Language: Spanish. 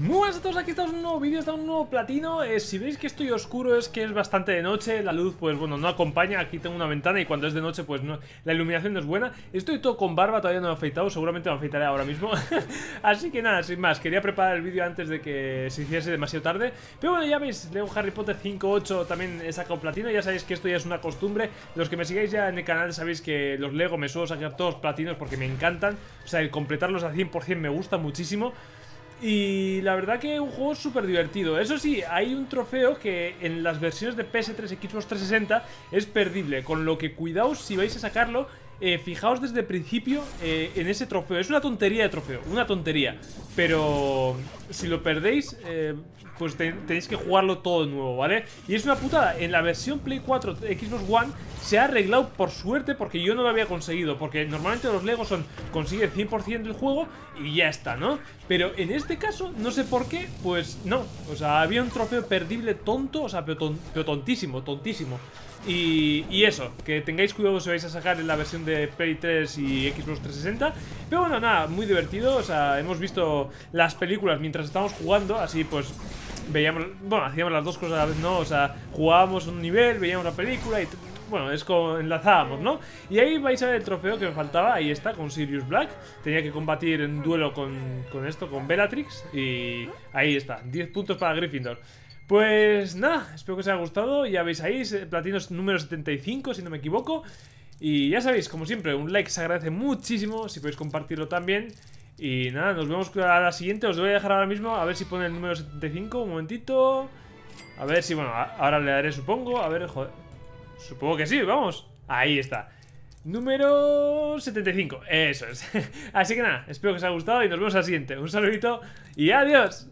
Muy buenas a todos, aquí estamos en un nuevo vídeo, estamos en un nuevo platino. Si veis que estoy oscuro es que es bastante de noche, la luz pues bueno no acompaña, aquí tengo una ventana y cuando es de noche pues no, la iluminación no es buena. Estoy todo con barba, todavía no me he afeitado, seguramente me afeitaré ahora mismo. Así que nada, sin más, quería preparar el vídeo antes de que se hiciese demasiado tarde. Pero bueno, ya veis, Lego Harry Potter 5.8 también he sacado platino, ya sabéis que esto ya es una costumbre. Los que me sigáis ya en el canal sabéis que los Lego me suelo sacar todos platinos porque me encantan. O sea, el completarlos al 100% me gusta muchísimo. Y la verdad que es un juego súper divertido. Eso sí, hay un trofeo que en las versiones de PS3 y Xbox 360 es perdible, con lo que cuidaos si vais a sacarlo. Fijaos desde el principio en ese trofeo. Es una tontería de trofeo, una tontería. Pero si lo perdéis, pues tenéis que jugarlo todo de nuevo, ¿vale? Y es una putada. En la versión Play 4 Xbox One se ha arreglado por suerte, porque yo no lo había conseguido. Porque normalmente los Legos son consigue el 100% del juego y ya está, ¿no? Pero en este caso, no sé por qué, pues no. O sea, había un trofeo perdible tonto, o sea, pero tontísimo, tontísimo. Y eso, que tengáis cuidado si vais a sacar en la versión de Play 3 y Xbox 360. Pero bueno, nada, muy divertido. O sea, hemos visto las películas mientras estábamos jugando, así pues veíamos, bueno, hacíamos las dos cosas a la vez, ¿no? O sea, jugábamos un nivel, veíamos la película y bueno, es como enlazábamos, ¿no? Y ahí vais a ver el trofeo que me faltaba. Ahí está, con Sirius Black. Tenía que combatir en duelo con esto, con Bellatrix. Y ahí está, 10 puntos para Gryffindor. Pues nada, espero que os haya gustado. Ya veis ahí, platinos número 75, si no me equivoco. Y ya sabéis, como siempre, un like se agradece muchísimo. Si podéis compartirlo también. Y nada, nos vemos a la siguiente. Os voy a dejar ahora mismo, a ver si pone el número 75. Un momentito. A ver si, bueno, ahora le daré, supongo. A ver, joder. Supongo que sí, vamos. Ahí está. Número 75, eso es. Así que nada, espero que os haya gustado y nos vemos a la siguiente. Un saludito y adiós.